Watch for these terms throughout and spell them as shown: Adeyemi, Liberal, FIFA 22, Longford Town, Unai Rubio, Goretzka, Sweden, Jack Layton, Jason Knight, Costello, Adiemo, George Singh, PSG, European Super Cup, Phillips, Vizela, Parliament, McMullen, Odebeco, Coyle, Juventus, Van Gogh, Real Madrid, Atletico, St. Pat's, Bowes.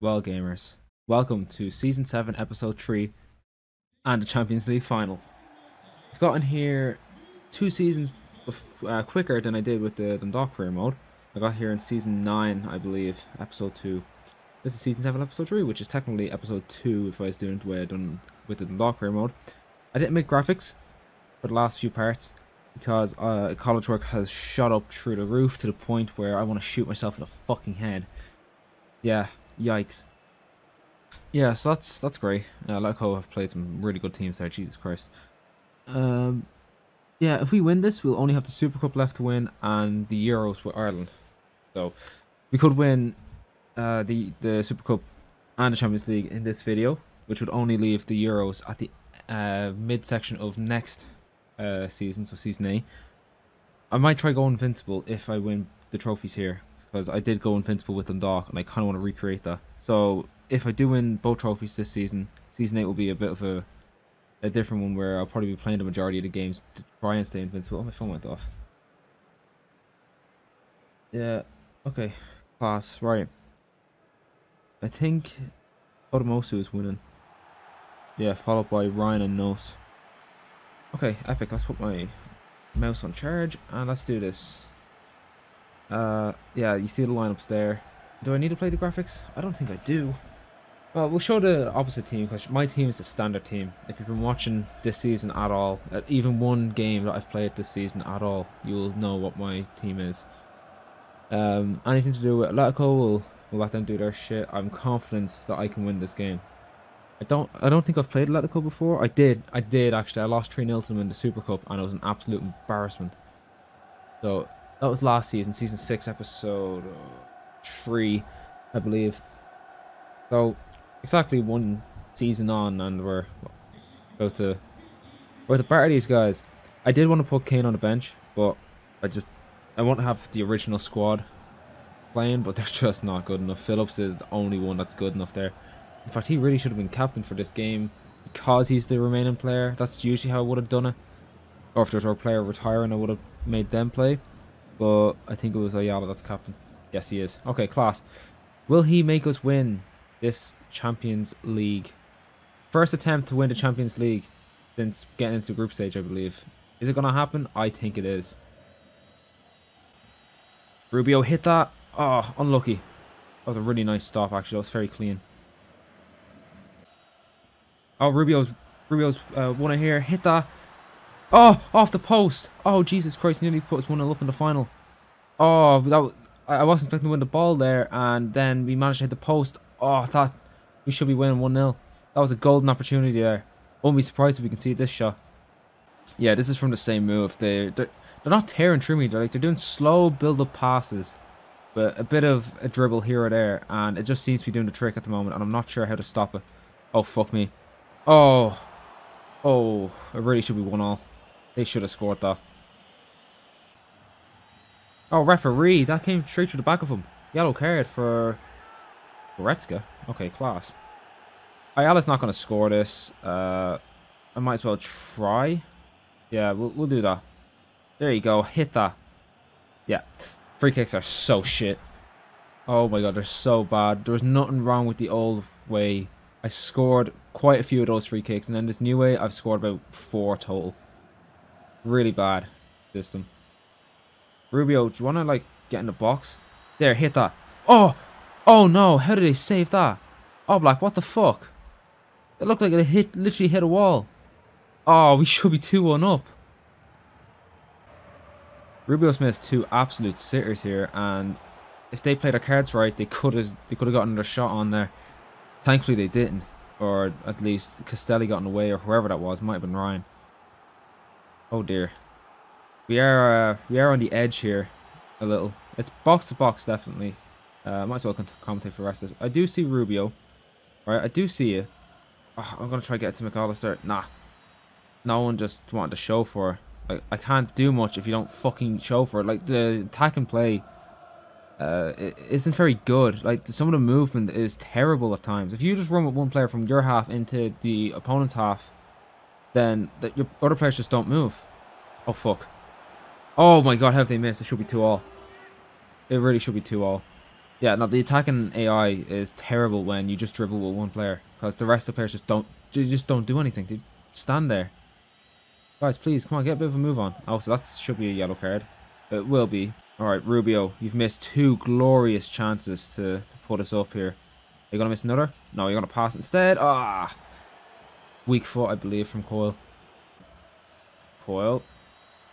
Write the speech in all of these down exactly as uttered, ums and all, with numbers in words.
Well, gamers, welcome to Season seven, Episode three, and the Champions League Final. I've gotten here two seasons uh, quicker than I did with the Dundalk career mode. I got here in Season nine, I believe, Episode two. This is Season seven, Episode three, which is technically Episode two if I was doing it the way I done with the Dundalk career mode. I didn't make graphics for the last few parts because uh, college work has shot up through the roof to the point where I want to shoot myself in the fucking head. Yeah. Yikes. Yeah, so that's that's great. Uh, like how I've played some really good teams there, Jesus Christ. Um, yeah, if we win this, we'll only have the Super Cup left to win and the Euros with Ireland. So, we could win uh, the, the Super Cup and the Champions League in this video, which would only leave the Euros at the uh, mid-section of next uh, season, so Season eight. I might try go invincible if I win the trophies here, because I did go invincible with Dundalk, and I kind of want to recreate that. So, if I do win both trophies this season, Season eight will be a bit of a, a different one where I'll probably be playing the majority of the games to try and stay invincible. Oh, my phone went off. Yeah, okay. Pass, right. I think Odumosu is winning. Yeah, followed by Ryan and Nos. Okay, epic. Let's put my mouse on charge, and let's do this. Uh, yeah, you see the lineups there. Do I need to play the graphics? I don't think I do. Well, we'll show the opposite team, because my team is the standard team. If you've been watching this season at all, at even one game that I've played this season at all, you'll know what my team is. Um, anything to do with Atletico, we'll, we'll let them do their shit. I'm confident that I can win this game. I don't I don't think I've played Atletico before. I did, I did actually. I lost three nil to them in the Super Cup, and it was an absolute embarrassment. So, that was last season, Season six, Episode three, I believe. So, exactly one season on, and we're about to, about to bar these guys. I did want to put Kane on the bench, but I just, I want to have the original squad playing, but they're just not good enough. Phillips is the only one that's good enough there. In fact, he really should have been captain for this game because he's the remaining player. That's usually how I would have done it. Or if there's a player retiring, I would have made them play. But I think it was Ayala that's captain. Yes, he is. Okay, class. Will he make us win this Champions League? First attempt to win the Champions League since getting into the group stage, I believe. Is it going to happen? I think it is. Rubio hit that. Oh, unlucky. That was a really nice stop, actually. That was very clean. Oh, Rubio's, Rubio's uh, won it here. Hit that. Oh, off the post. Oh, Jesus Christ, nearly put us one nil up in the final. Oh, that was, I wasn't expecting to win the ball there, and then we managed to hit the post. Oh, I thought we should be winning one nil. That was a golden opportunity there. Won't be surprised if we can see this shot. Yeah, this is from the same move. They, they're, they're not tearing through me. They're, like, they're doing slow build-up passes, but a bit of a dribble here or there, and it just seems to be doing the trick at the moment, and I'm not sure how to stop it. Oh, fuck me. Oh. Oh, it really should be one all. They should have scored that. Oh, referee. That came straight through the back of him. Yellow card for Goretzka. Okay, class. Ayala's not going to score this. Uh, I might as well try. Yeah, we'll, we'll do that. There you go. Hit that. Yeah. Free kicks are so shit. Oh my god, they're so bad. There was nothing wrong with the old way. I scored quite a few of those free kicks. And then this new way, I've scored about four total. Really bad system. Rubio, do you want to like get in the box? There, hit that. Oh, oh no! How did they save that? Oh, Black, what the fuck? It looked like it hit, literally hit a wall. Oh, we should be two one up. Rubio's missed two absolute sitters here, and if they played their cards right, they could have they could have gotten their shot on there. Thankfully, they didn't, or at least Castelli got in the way, or whoever that was. Might have been Ryan. Oh dear, we are uh, we are on the edge here a little. It's box to box definitely. Uh, might as well commentate for the rest of this. I do see Rubio, right? I do see you. Oh, I'm gonna try to get it to McAllister. Nah, no one just wanted to show for it. Like I can't do much if you don't fucking show for it. Like the attack and play, uh, it isn't very good. Like some of the movement is terrible at times. If you just run with one player from your half into the opponent's half, then that your other players just don't move. Oh fuck! Oh my god, have they missed? It should be two all. It really should be two all. Yeah, no, the attacking A I is terrible when you just dribble with one player, because the rest of the players just don't, they just don't do anything. They stand there. Guys, please, come on, get a bit of a move on. Oh, so that should be a yellow card. It will be. All right, Rubio, you've missed two glorious chances to, to put us up here. Are you going to miss another? No, you're going to pass instead. Ah! Weak foot, I believe, from Coyle. Coyle.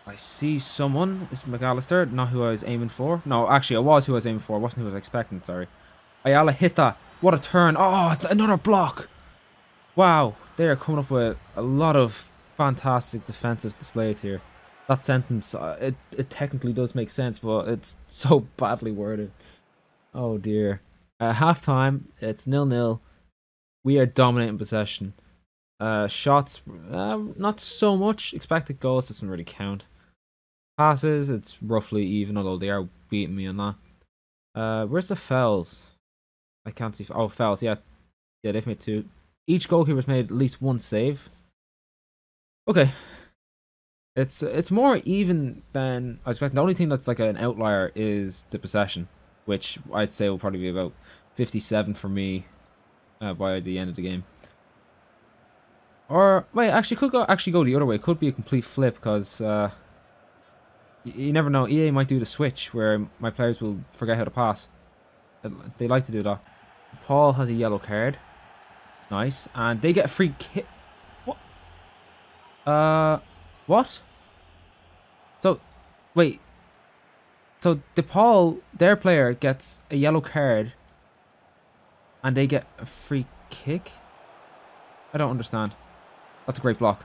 I see someone. It's McAllister. Not who I was aiming for. No, actually, I was who I was aiming for. I wasn't who I was expecting, sorry. Ayala hit that. What a turn. Oh, another block. Wow. They are coming up with a lot of fantastic defensive displays here. That sentence, uh, it, it technically does make sense, but it's so badly worded. Oh, dear. Uh, half-time. It's nil nil. We are dominating possession. Uh, shots, uh, not so much. Expected goals doesn't really count. Passes, it's roughly even, although they are beating me on that. Uh, where's the fouls? I can't see. Oh, fouls, yeah. Yeah, they've made two. Each goalkeeper's made at least one save. Okay. It's it's more even than I expect. The only thing that's like an outlier is the possession, which I'd say will probably be about fifty-seven for me uh, by the end of the game. Or wait, actually could go actually go the other way. It could be a complete flip, because uh, you, you never know. E A might do the switch where my players will forget how to pass. They like to do that. Paul has a yellow card. Nice, and they get a free kick. What? Uh, what? So, wait. So DePaul, their player, gets a yellow card, and they get a free kick. I don't understand. That's a great block.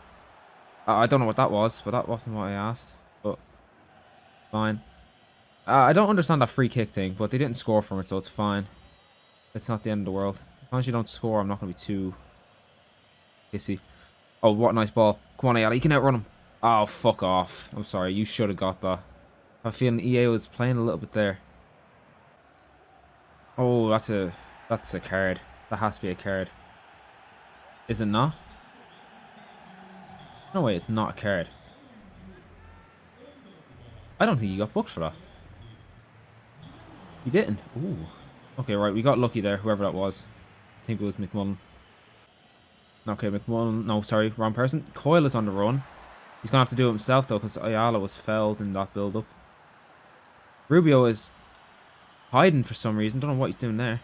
Uh, I don't know what that was, but that wasn't what I asked. But fine. Uh, I don't understand that free kick thing, but they didn't score from it, so it's fine. It's not the end of the world. As long as you don't score, I'm not going to be too hissy. Oh, what a nice ball. Come on, Ayala. You can outrun him. Oh, fuck off. I'm sorry. You should have got that. I have a feeling E A was playing a little bit there. Oh, that's a, that's a card. That has to be a card. Is it not? No way, it's not a card. I don't think you got booked for that. You didn't. Ooh. Okay, right, we got lucky there, whoever that was. I think it was McMullen. Okay, McMullen. No, sorry, wrong person. Coyle is on the run. He's going to have to do it himself, though, because Ayala was fouled in that build-up. Rubio is hiding for some reason. Don't know what he's doing there.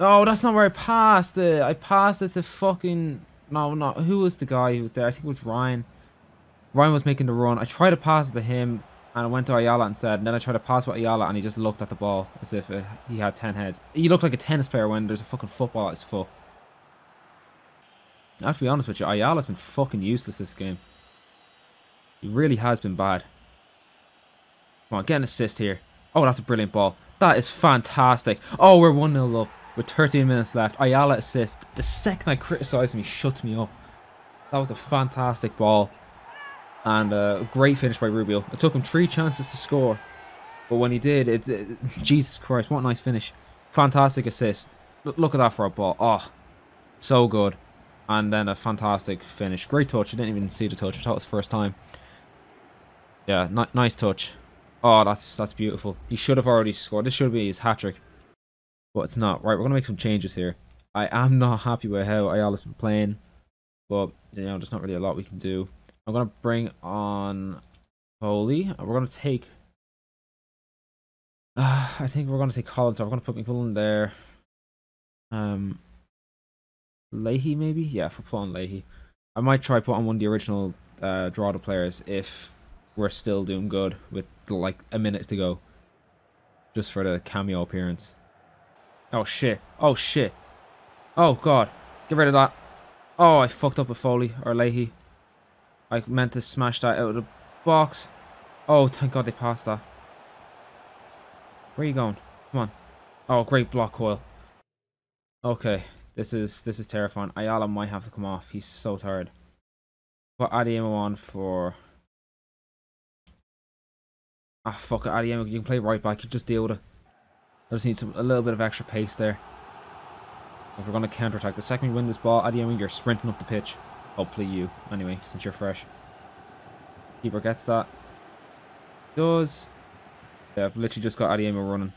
Oh, that's not where I passed it. I passed it to fucking... No, no. Who was the guy who was there? I think it was Ryan. Ryan was making the run. I tried to pass it to him, and I went to Ayala instead. And then I tried to pass with Ayala, and he just looked at the ball as if it, he had ten heads. He looked like a tennis player when there's a fucking football at his foot. I have to be honest with you. Ayala's been fucking useless this game. He really has been bad. Come on, get an assist here. Oh, that's a brilliant ball. That is fantastic. Oh, we're one nil up. With thirteen minutes left, Ayala assist. The second I criticised him, he shut me up. That was a fantastic ball. And a great finish by Rubio. It took him three chances to score. But when he did, it, it, Jesus Christ, what a nice finish. Fantastic assist. Look, look at that for a ball. Oh, so good. And then a fantastic finish. Great touch. I didn't even see the touch. I thought it was the first time. Yeah, ni nice touch. Oh, that's, that's beautiful. He should have already scored. This should be his hat-trick. But it's not. Right, we're going to make some changes here. I am not happy with how Ayala's been playing. But, you know, there's not really a lot we can do. I'm going to bring on Foley. We're going to take... Uh, I think we're going to take Collins. So we're going to put McMullen there. Um, Leahy, maybe? Yeah, if we put on Leahy. I might try put on one of the original uh, draw to players if we're still doing good with, like, a minute to go. Just for the cameo appearance. Oh shit, oh shit. Oh god, get rid of that. Oh, I fucked up with Foley, or Leahy. I meant to smash that out of the box. Oh, thank god they passed that. Where are you going? Come on. Oh, great block, Coyle. Okay, this is this is terrifying. Ayala might have to come off, he's so tired. Put Adiemo on for... Ah, fuck it, Adiemo, you can play right back, you just deal with it. I just need some, a little bit of extra pace there. If we're going to counter-attack, the second we win this ball, Adeyemi, you're sprinting up the pitch. Hopefully you, anyway, since you're fresh. Keeper gets that. Does. Yeah, I've literally just got Adeyemi running.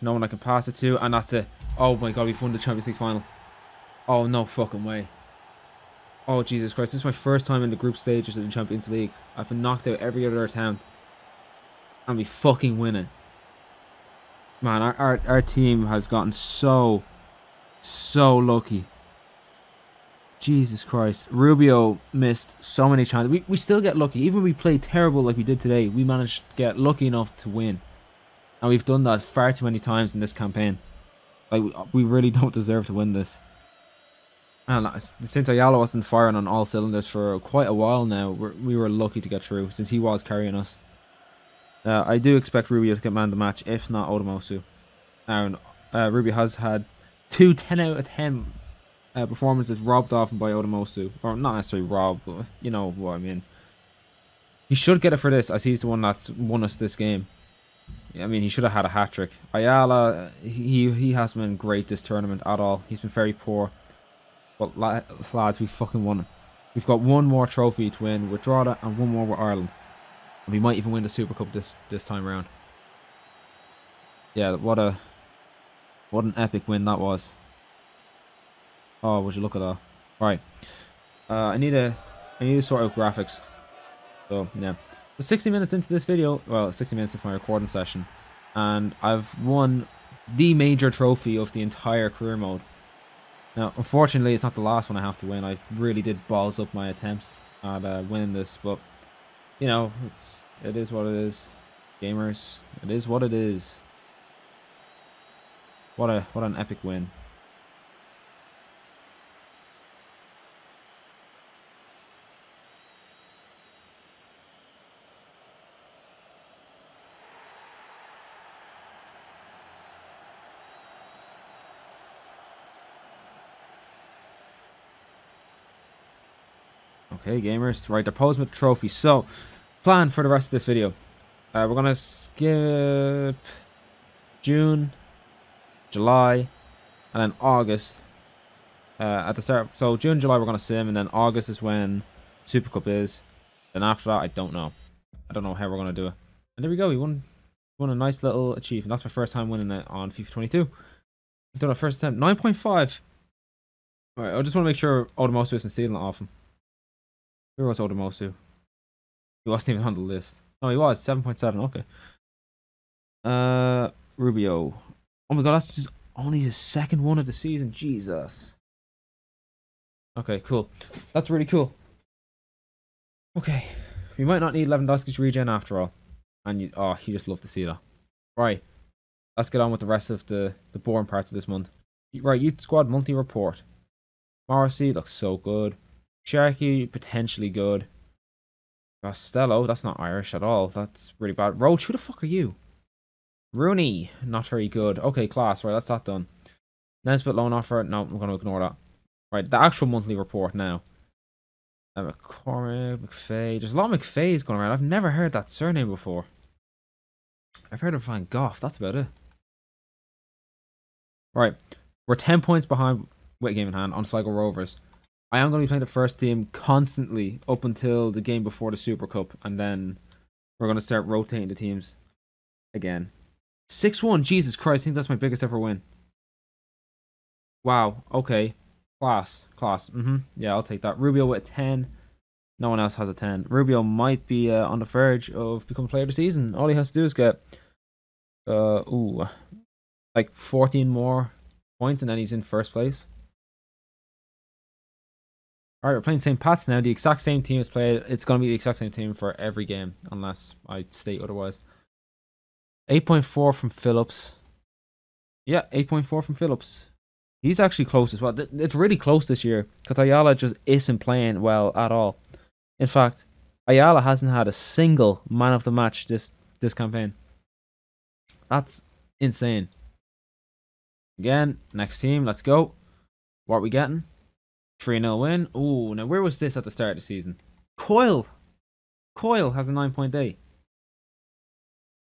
There's no one I can pass it to, and that's it. Oh my god, we've won the Champions League final. Oh, no fucking way. Oh, Jesus Christ. This is my first time in the group stages of the Champions League. I've been knocked out every other attempt. And we fucking win it. Man, our, our, our team has gotten so, so lucky. Jesus Christ. Rubio missed so many chances. We, we still get lucky. Even if we play terrible like we did today, we managed to get lucky enough to win. And we've done that far too many times in this campaign. Like, we, we really don't deserve to win this. And since Ayala wasn't firing on all cylinders for quite a while now, we're, we were lucky to get through since he was carrying us. Uh, I do expect Rubio to get man of the match, if not Odumosu. And uh, Rubio has had two ten out of ten uh, performances robbed off him by Odumosu. Or not necessarily robbed, but you know what I mean. He should get it for this, as he's the one that's won us this game. I mean, he should have had a hat-trick. Ayala, he, he hasn't been great this tournament at all. He's been very poor. But lads, we fucking won it. We've got one more trophy to win with Drogheda and one more with Ireland. And we might even win the Super Cup this this time around. Yeah, what a what an epic win that was. Oh, would you look at that? Right. Uh, I need a I need to sort out graphics. So yeah. So sixty minutes into this video, well, sixty minutes into my recording session, and I've won the major trophy of the entire career mode. Now, unfortunately, it's not the last one I have to win. I really did balls up my attempts at uh, winning this, but, you know, it's, it is what it is. Gamers, it is what it is. What a what an epic win. Okay, gamers. Right, they're posing with the trophy. So, plan for the rest of this video. Uh, we're going to skip June, July, and then August. Uh, at the start, so June, July, we're going to sim, and then August is when Super Cup is. Then after that, I don't know. I don't know how we're going to do it. And there we go. We won, won a nice little achievement. That's my first time winning it on FIFA twenty-two. I've done a first attempt. nine point five. All right, I just want to make sure Odumosu isn't stealing it off him. Where was Odumosu? He wasn't even on the list. No, he was. seven point seven. Okay. Uh, Rubio. Oh my god, that's just only his second one of the season. Jesus. Okay, cool. That's really cool. Okay. We might not need Lewandowski's regen after all. And you, oh, you just love to see that. Right. Let's get on with the rest of the, the boring parts of this month. Right, youth squad monthly report. Morrissey looks so good. Sharky, potentially good. Costello, that's not Irish at all. That's really bad. Roach, who the fuck are you? Rooney, not very good. Okay, class. Right, that's that done. Nesbitt loan offer. No, I'm going to ignore that. Right, the actual monthly report now. Uh, McCormick, McPhee. There's a lot of McPhees going around. I've never heard that surname before. I've heard of Van Gogh. That's about it. Right, we're ten points behind with a game in hand on Sligo Rovers. I am going to be playing the first team constantly up until the game before the Super Cup, and then we're going to start rotating the teams again. six one, Jesus Christ, I think that's my biggest ever win. Wow, okay. Class, class. Mm-hmm. Yeah, I'll take that. Rubio with a ten. No one else has a ten. Rubio might be uh, on the verge of becoming player of the season. All he has to do is get uh, ooh, like fourteen more points, and then he's in first place. Alright, we're playing Saint Pat's now. The exact same team is played. It's going to be the exact same team for every game, unless I state otherwise. eight point four from Phillips. Yeah, eight point four from Phillips. He's actually close as well. It's really close this year, because Ayala just isn't playing well at all. In fact, Ayala hasn't had a single man of the match this, this campaign. That's insane. Again, next team, let's go. What are we getting? three nil win. Oh, now where was this at the start of the season? Coyle. Coyle has a nine point eight.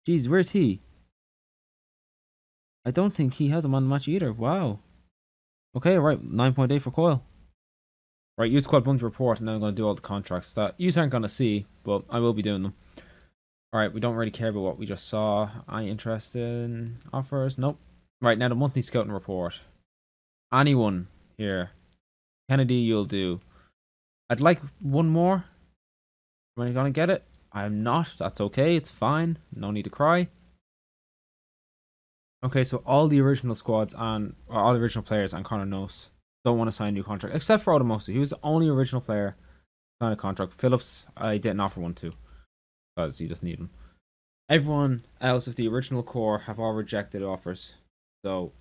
Jeez, where's he? I don't think he has a man of the match either. Wow. Okay, right. nine point eight for Coyle. Right, youth squad bunch report, and then I'm going to do all the contracts that you aren't going to see, but I will be doing them. All right, we don't really care about what we just saw. Are you interested in offers? Nope. Right, now the monthly scouting report. Anyone here? Kennedy, you'll do. I'd like one more. Am I going to get it? I'm not. That's okay. It's fine. No need to cry. Okay, so all the original squads and or all the original players and Connor Nos don't want to sign a new contract, except for Odumosu. He was the only original player to sign a contract. Phillips, I didn't offer one to, because you just need him. Everyone else of the original core have all rejected offers. So,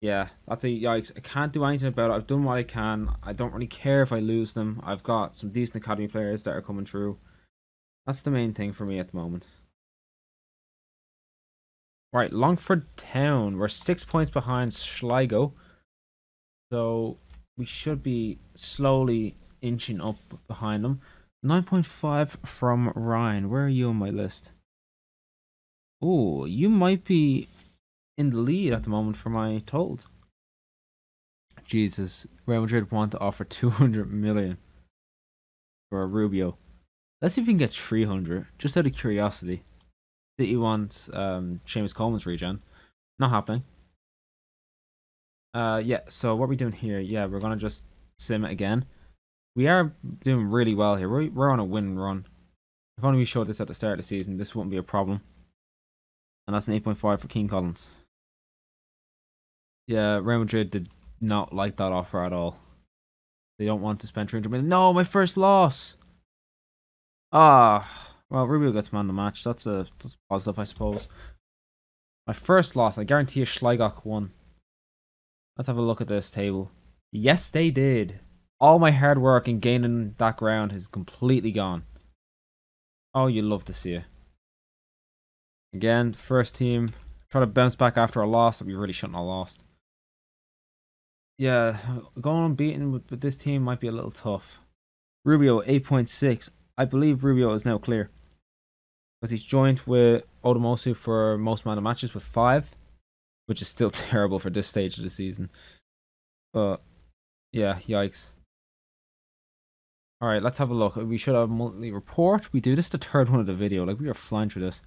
yeah, that's a yikes. I can't do anything about it. I've done what I can. I don't really care if I lose them. I've got some decent academy players that are coming through. That's the main thing for me at the moment. Right, Longford Town. We're six points behind Sligo. So we should be slowly inching up behind them. nine point five from Ryan. Where are you on my list? Oh, you might be in the lead at the moment for my told. Jesus, Real Madrid want to offer two hundred million for Rubio. Let's see if we can get three hundred, just out of curiosity. City wants um, Seamus Coleman's regen. Not happening. Uh, yeah, so what are we doing here? Yeah, we're going to just sim it again. We are doing really well here. We're, we're on a win run. If only we showed this at the start of the season, this wouldn't be a problem. And that's an eight point five for Keane Collins. Yeah, Real Madrid did not like that offer at all. They don't want to spend three hundred million. No, my first loss! Ah, well, Rubio gets man of the match. That's a, that's positive, I suppose. My first loss, I guarantee you Schleigach won. Let's have a look at this table. Yes, they did. All my hard work in gaining that ground is completely gone. Oh, you love to see it. Again, first team. Try to bounce back after a loss that we really shouldn't have lost. Yeah, going unbeaten with, with this team might be a little tough. Rubio, eight point six. I believe Rubio is now clear, because he's joined with Odumosu for most amount of matches with five, which is still terrible for this stage of the season. But yeah, yikes. All right, let's have a look. We should have a monthly report. We do this the third one of the video. Like, we are flying through this.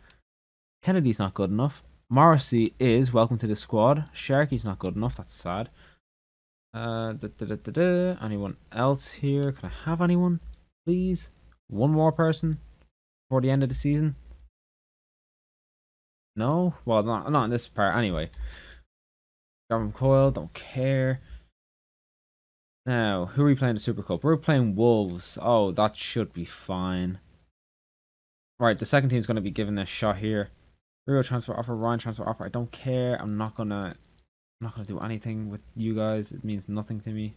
Kennedy's not good enough. Morrissey is welcome to the squad. Sharky's not good enough. That's sad. Uh, da, da, da, da, da. Anyone else here? Can I have anyone, please? One more person before the end of the season? No? Well, not, not in this part, anyway. Gavin Coyle, don't care. Now, who are we playing in the Super Cup? We're playing Wolves. Oh, that should be fine. Right, the second team's going to be given a shot here. Rio transfer offer, Ryan transfer offer. I don't care. I'm not going to I'm not gonna do anything with you guys. It means nothing to me.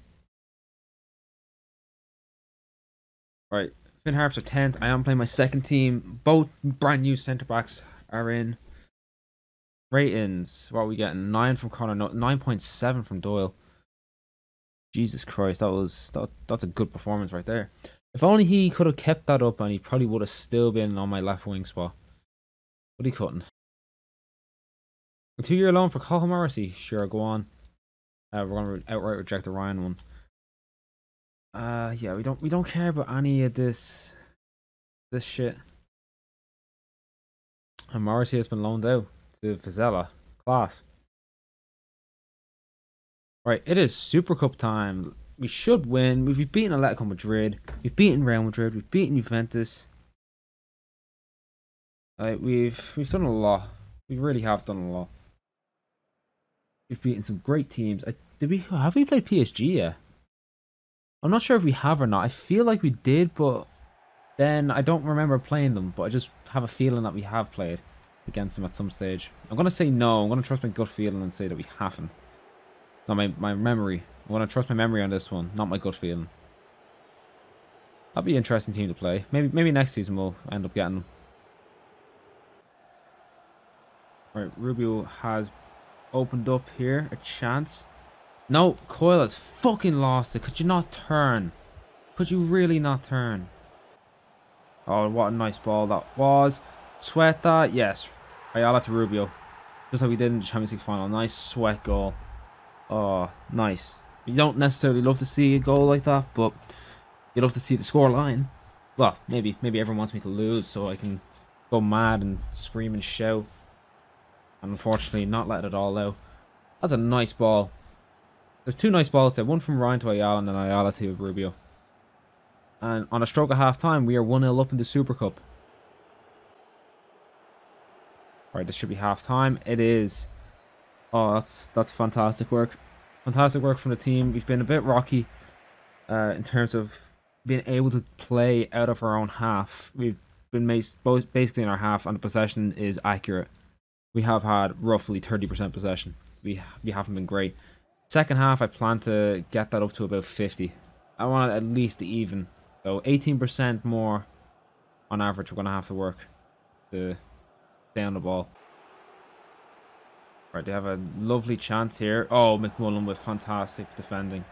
Right. Finn Harps are tenth. I am playing my second team. Both brand new centre backs are in. Ratings. What are we getting? Nine from Connor. No, nine point seven from Doyle. Jesus Christ, that was that, that's a good performance right there. If only he could have kept that up, and he probably would have still been on my left wing spot. But he couldn't. A two year loan for Colin Morrissey. Sure, go on. Uh, we're gonna outright reject the Ryan one. Uh yeah, we don't we don't care about any of this this shit. And Morrissey has been loaned out to Vizela. Class. Right, it is Super Cup time. We should win. We've beaten Atletico Madrid. We've beaten Real Madrid. We've beaten Juventus. Like, we've we've done a lot. We really have done a lot. We've beaten some great teams. I, did we have we played P S G yet? I'm not sure if we have or not. I feel like we did, but then I don't remember playing them. But I just have a feeling that we have played against them at some stage. I'm going to say no. I'm going to trust my gut feeling and say that we haven't. Not my, my memory. I'm going to trust my memory on this one, not my gut feeling. That'd be an interesting team to play. Maybe maybe next season we'll end up getting them. Alright, Rubio has opened up here. A chance. No, Coyle has fucking lost it. Could you not turn? Could you really not turn? Oh, what a nice ball that was. Sweat that. Yes. Ayala to Rubio. Just like we did in the Champions League final. Nice sweat goal. Oh, nice. You don't necessarily love to see a goal like that, but you love to see the score line. Well, maybe. Maybe everyone wants me to lose so I can go mad and scream and shout. And unfortunately, not let it all out. That's a nice ball. There's two nice balls there. One from Ryan to Ayala and then Ayala to Rubio. And on a stroke of half time, we are one nil up in the Super Cup. Alright, this should be half time. It is. Oh, that's that's fantastic work. Fantastic work from the team. We've been a bit rocky uh, in terms of being able to play out of our own half. We've been basically in our half and the possession is accurate. We have had roughly thirty percent possession. We, we haven't been great. Second half, I plan to get that up to about fifty. I want it at least even. So eighteen percent more on average we're going to have to work to stay on the ball. Right, they have a lovely chance here. Oh, McMullen with fantastic defending.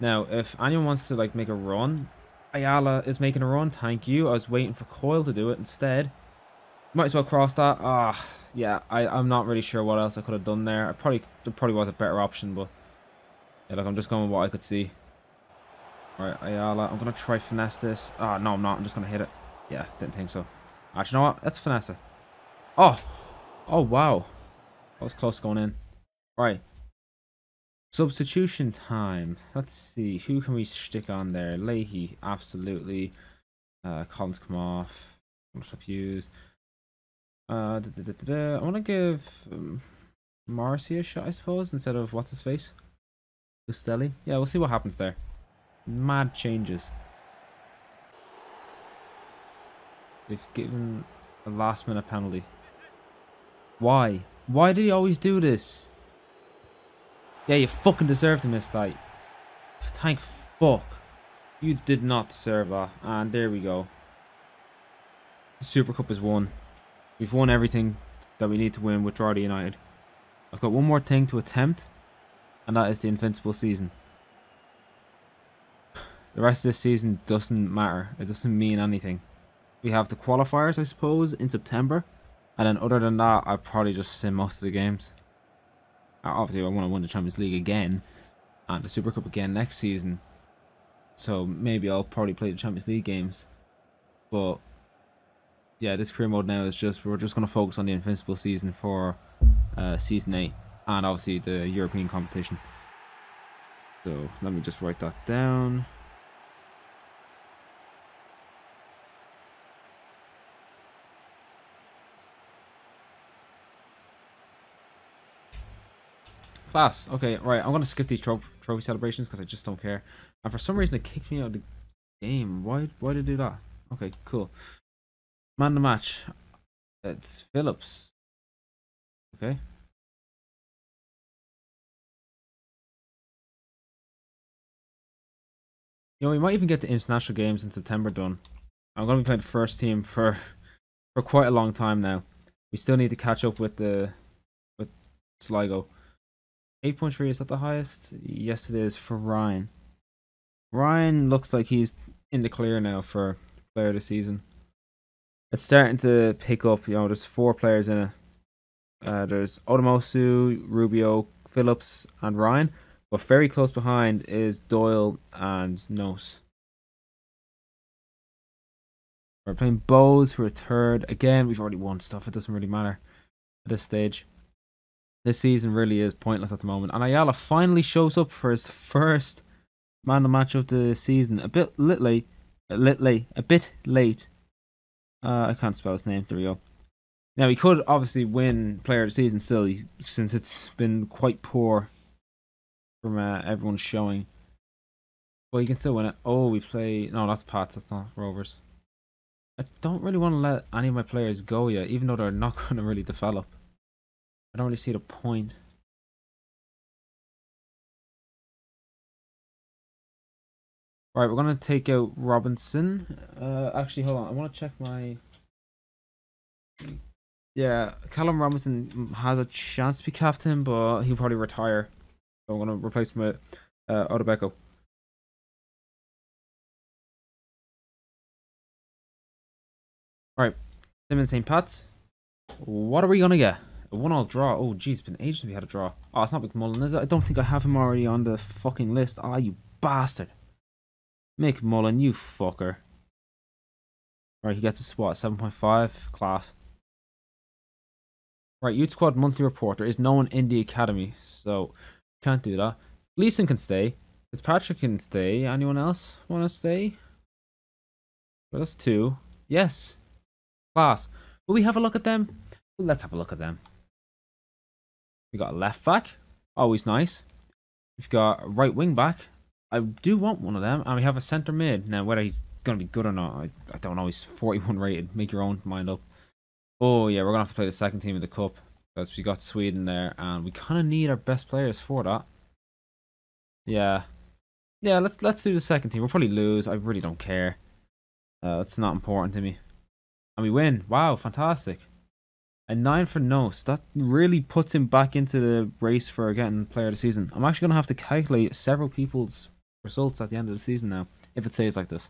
Now, if anyone wants to like make a run, Ayala is making a run. Thank you. I was waiting for Coyle to do it instead. Might as well cross that. Ah, oh, yeah. I, I'm not really sure what else I could have done there. I probably there probably was a better option, but yeah, look, I'm just going with what I could see. All right, Ayala. I'm gonna try finesse this. Ah, oh, no, I'm not. I'm just gonna hit it. Yeah, didn't think so. Actually, you know what? Let's finesse it. Oh, oh wow, that was close going in. All right. Substitution time. Let's see who can we stick on there. Leahy, absolutely. Uh, Collins come off. I'm confused. Uh, da, da, da, da, da. I want to give um, Morrissey a shot, I suppose, instead of what's his face, Castelli. Yeah, we'll see what happens there. Mad changes. They've given a last-minute penalty. Why? Why did he always do this? Yeah, you fucking deserve to miss that. Thank fuck. You did not deserve that. And there we go. The Super Cup is won. We've won everything that we need to win with Drogheda United. I've got one more thing to attempt, and that is the invincible season. The rest of this season doesn't matter. It doesn't mean anything. We have the qualifiers, I suppose, in September. And then other than that, I'll probably just sim most of the games. Obviously, I want to win the Champions League again and the Super Cup again next season. So maybe I'll probably play the Champions League games. But yeah, this career mode now is just, we're just going to focus on the invincible season for uh, Season eight. And obviously the European competition. So let me just write that down. Class. Okay, right. I'm going to skip these tro trophy celebrations because I just don't care. And for some reason, it kicked me out of the game. Why Why did it do that? Okay, cool. Man of the match. It's Phillips. Okay. You know, we might even get the international games in September done. I'm going to be playing first team for, for quite a long time now. We still need to catch up with the with Sligo. eight point three, is that the highest? Yes, it is for Ryan. Ryan looks like he's in the clear now for player of the season. It's starting to pick up, you know, there's four players in it. Uh, there's Odumosu, Rubio, Phillips, and Ryan. But very close behind is Doyle and Nos. We're playing Bowes, who are third. Again, we've already won stuff, it doesn't really matter at this stage. This season really is pointless at the moment. And Ayala finally shows up for his first man of the match of the season. A bit lit late. A, lit late, a bit late. Uh, I can't spell his name. There we go. Now, he could obviously win player of the season still, since it's been quite poor from uh, everyone's showing. But he can still win it. Oh, we play... No, that's Pat's. That's not Rovers. I don't really want to let any of my players go yet, even though they're not going to really develop. I don't really see the point. Right, we're going to take out Robinson. Uh, actually, hold on. I want to check my... Yeah, Callum Robinson has a chance to be captain, but he'll probably retire. So I'm going to replace him with uh, Odebeco. Right, him and Saint Pat's. What are we going to get? one all draw. Oh, geez, it's been ages since we had a draw. Oh, it's not McMullen, is it? I don't think I have him already on the fucking list. Ah, oh, you bastard. McMullen, you fucker. Right, he gets a spot, seven point five, class. Right, youth squad monthly report. There is no one in the academy, so can't do that. Gleason can stay. Fitzpatrick can stay. Anyone else want to stay? Well, that's two. Yes. Class. Will we have a look at them? Well, let's have a look at them. We got a left back. Always nice. We've got a right wing back. I do want one of them. And we have a centre mid. Now, whether he's going to be good or not, I, I don't know. He's forty-one rated. Make your own mind up. Oh, yeah. We're going to have to play the second team of the Cup. Because we got Sweden there. And we kind of need our best players for that. Yeah. Yeah, let's, let's do the second team. We'll probably lose. I really don't care. Uh, that's not important to me. And we win. Wow, fantastic. A nine for Nos. That really puts him back into the race for getting player of the season. I'm actually going to have to calculate several people's results at the end of the season now, if it stays like this.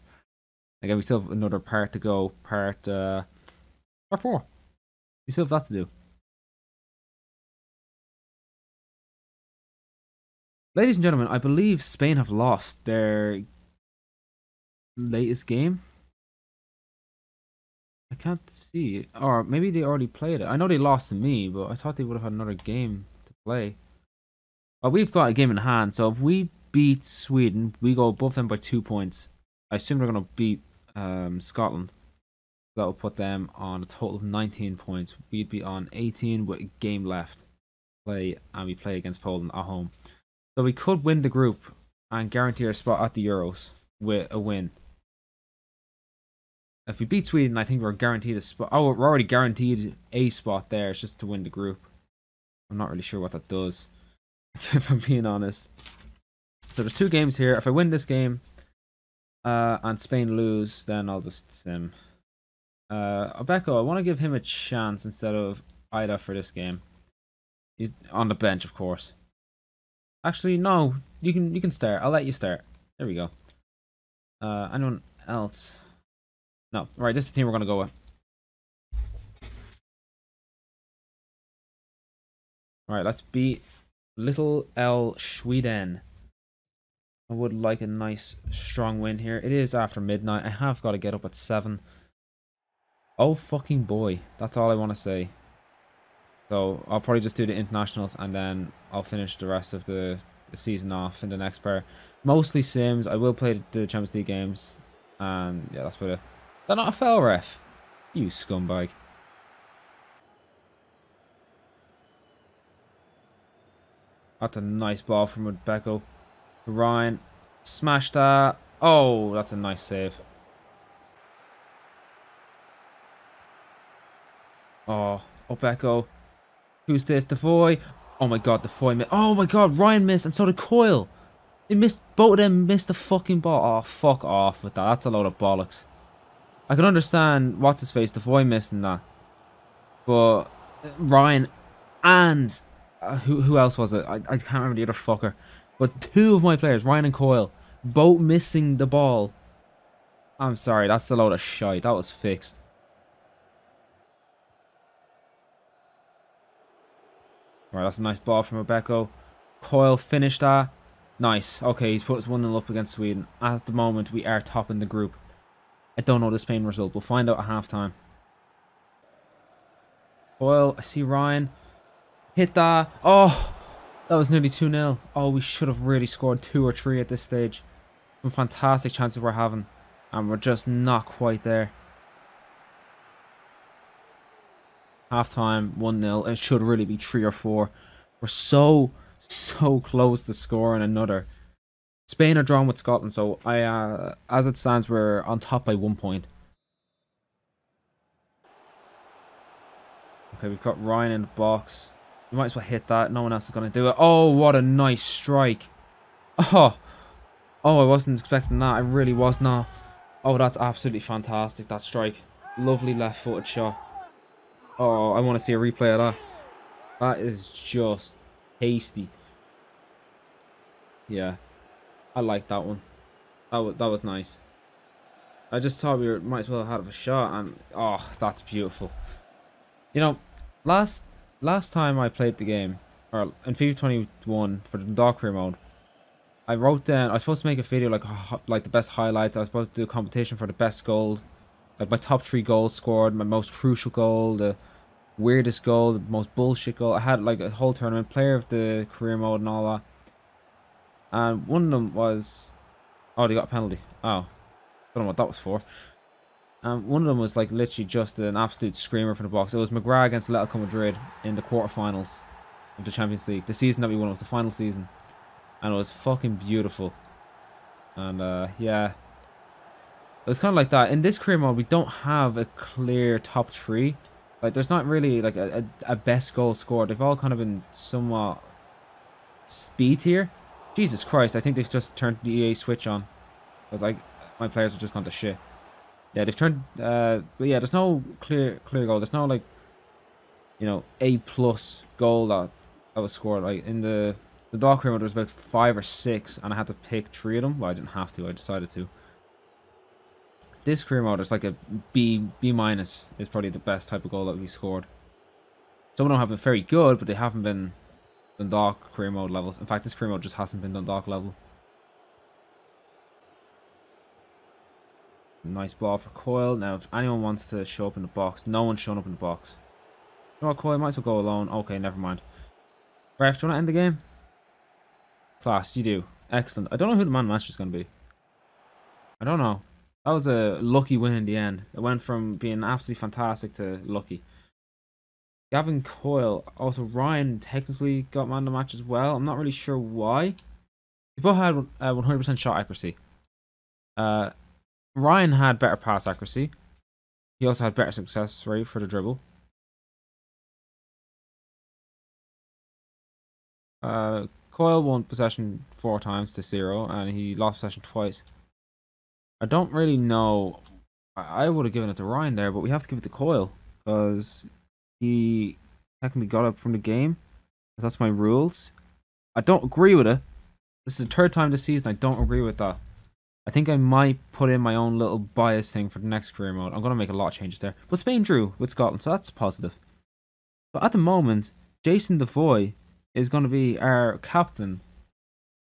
Again, we still have another part to go. Part, uh, part four. We still have that to do. Ladies and gentlemen, I believe Spain have lost their latest game. I can't see. Or maybe they already played it. I know they lost to me, but I thought they would have had another game to play. But we've got a game in hand, so if we beat Sweden, we go above them by two points. I assume they're going to beat um, Scotland. That will put them on a total of nineteen points. We'd be on eighteen with a game left. Play, and we play against Poland at home. So we could win the group and guarantee our spot at the Euros with a win. If we beat Sweden, I think we're guaranteed a spot. Oh, we're already guaranteed a spot there. It's just to win the group. I'm not really sure what that does, if I'm being honest. So there's two games here. If I win this game uh, and Spain lose, then I'll just sim. Uh, Obeko, I want to give him a chance instead of Ida for this game. He's on the bench, of course. Actually, no. You can you can start. I'll let you start. There we go. Uh, anyone else? No. All right, this is the team we're going to go with. All right, let's beat Little L Sweden. I would like a nice, strong win here. It is after midnight. I have got to get up at seven. Oh, fucking boy. That's all I want to say. So I'll probably just do the internationals and then I'll finish the rest of the, the season off in the next pair. Mostly sims. I will play the Champions League games. And yeah, that's about it. They're not a foul ref. You scumbag. That's a nice ball from Rebecca. Ryan. Smash that. Oh, that's a nice save. Oh, Obeko. Who's this? DeFoy. Oh my god, DeFoy missed. Oh my god, Ryan missed, and so did Coyle. They missed, both of them missed the fucking ball. Oh, fuck off with that. That's a load of bollocks. I can understand what's his face, DeVoy missing that. But Ryan and uh, who who else was it? I, I can't remember the other fucker. But two of my players, Ryan and Coyle, both missing the ball. I'm sorry, that's a load of shite. That was fixed. Right, that's a nice ball from Rebecca. Coyle finished that. Nice. Okay, he's put us one nil up against Sweden. At the moment, we are topping the group. I don't know the Spain result. We'll find out at halftime. Boyle, I see Ryan. Hit that. Oh, that was nearly two nil. Oh, we should have really scored two or three at this stage. Some fantastic chances we're having. And we're just not quite there. Halftime, one nil. It should really be three or four. We're so... so close to scoring another. Spain are drawn with Scotland, so I, uh, as it stands, we're on top by one point. Okay, we've got Ryan in the box. We might as well hit that. No one else is going to do it. Oh, what a nice strike. Oh, oh, I wasn't expecting that. I really was not. Oh, that's absolutely fantastic, that strike. Lovely left-footed shot. Oh, I want to see a replay of that. That is just... tasty. Yeah, I like that one. That was, that was nice. I just thought we were, might as well have a shot, and oh, that's beautiful. You know, last last time I played the game, or in FIFA twenty-one for the Dundalk career mode, I wrote down I was supposed to make a video like like the best highlights. I was supposed to do a competition for the best goal, Like my top three goals scored, my most crucial goal, the weirdest goal, the most bullshit goal. I had like a whole tournament, player of the career mode and all that. And one of them was, oh, they got a penalty. Oh, don't know what that was for. And one of them was like literally just an absolute screamer from the box. It was McGrath against Atletico Madrid in the quarterfinals of the Champions League. The season that we won, it was the final season. And it was fucking beautiful. And uh, yeah, it was kind of like that. In this career mode, we don't have a clear top three. Like there's not really like a, a, a best goal scored. They've all kind of been somewhat speed here. Jesus Christ, I think they've just turned the E A switch on. Because like my players have just gone to shit. Yeah, they've turned. Uh, but yeah, there's no clear clear goal. There's no like, you know, A plus goal that that was scored. Like in the the Dundalk career mode, there was about five or six, and I had to pick three of them. Well, I didn't have to. I decided to. This career mode, it's like a B B minus is probably the best type of goal that we scored. Some of them have been very good, but they haven't been Dundalk career mode levels. In fact, this career mode just hasn't been Dundalk level. Nice ball for Coyle. Now, if anyone wants to show up in the box, no one's shown up in the box. You know what, Coyle, might as well go alone. Okay, never mind. Ref, do you want to end the game? Class, you do. Excellent. I don't know who the man of the match is going to be. I don't know. That was a lucky win in the end. It went from being absolutely fantastic to lucky. Gavin Coyle. Also, Ryan technically got man of the match as well. I'm not really sure why. They both had uh, one hundred percent shot accuracy. Uh... Ryan had better pass accuracy. He also had better success rate for the dribble. Uh, Coyle won possession four times to zero, and he lost possession twice. I don't really know. I, I would have given it to Ryan there, but we have to give it to Coyle because he technically got up from the game. That's my rules. I don't agree with it. This is the third time this season I don't agree with that. I think I might put in my own little bias thing for the next career mode. I'm going to make a lot of changes there. But Spain drew with Scotland, so that's positive. But at the moment, Jason DeFoy is going to be our captain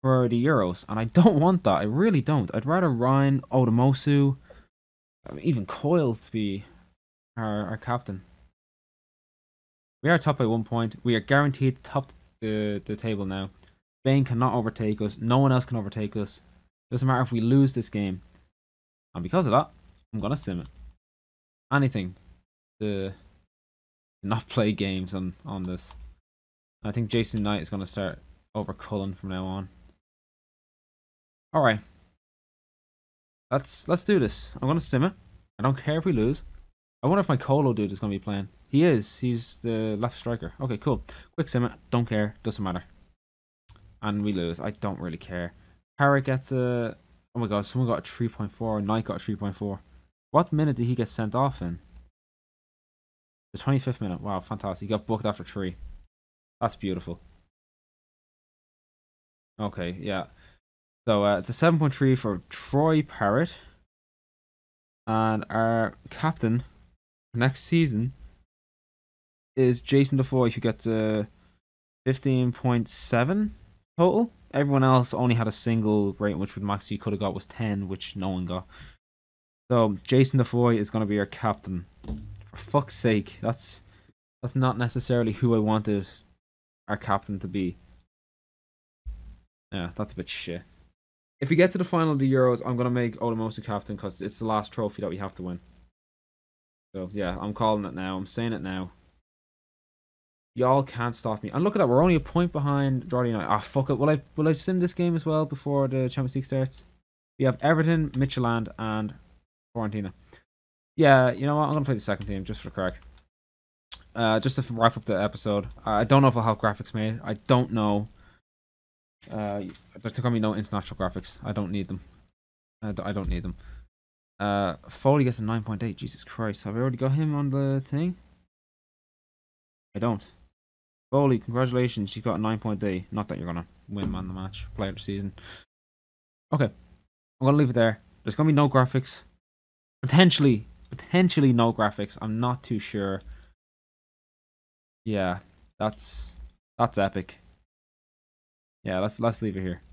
for the Euros. And I don't want that. I really don't. I'd rather Ryan, Odumosu, I mean, even Coyle to be our, our captain. We are top by one point. We are guaranteed to top the, the table now. Spain cannot overtake us. No one else can overtake us. Doesn't matter if we lose this game. And because of that, I'm going to sim it. Anything to not play games on, on this. I think Jason Knight is going to start over Cullen from now on. Alright. Let's, let's do this. I'm going to sim it. I don't care if we lose. I wonder if my Colo dude is going to be playing. He is. He's the left striker. Okay, cool. Quick sim it. Don't care. Doesn't matter. And we lose. I don't really care. Parrott gets a... Oh my god, someone got a three point four. Knight got a three point four. What minute did he get sent off in? The twenty-fifth minute. Wow, fantastic. He got booked after three. That's beautiful. Okay, yeah. So, uh, it's a seven point three for Troy Parrott. And our captain for next season is Jason DeFoy, who gets a fifteen point seven total. Everyone else only had a single rate, which would max you could have got was ten, which no one got. So Jason DeFoy is going to be our captain. For fuck's sake, that's that's not necessarily who I wanted our captain to be. Yeah, that's a bit shit. If we get to the final of the Euros, I'm going to make Odumosu captain because it's the last trophy that we have to win. So yeah, I'm calling it now. I'm saying it now. Y'all can't stop me. And look at that, we're only a point behind Drogheda United. Ah, fuck it. Will I will I sim this game as well before the Champions League starts? We have Everton, Midtjylland, and Fiorentina. Yeah, you know what? I'm going to play the second team just for the crack. Uh, just to wrap up the episode. I don't know if I'll have graphics made. I don't know. Uh, there's going to be no international graphics. I don't need them. I don't need them. Uh, Foley gets a nine point eight. Jesus Christ. Have I already got him on the thing? I don't. Foley, congratulations, you've got a nine point eight. Not that you're going to win man the match, player of the season. Okay, I'm going to leave it there. There's going to be no graphics. Potentially, potentially no graphics. I'm not too sure. Yeah, that's that's epic. Yeah, let's, let's leave it here.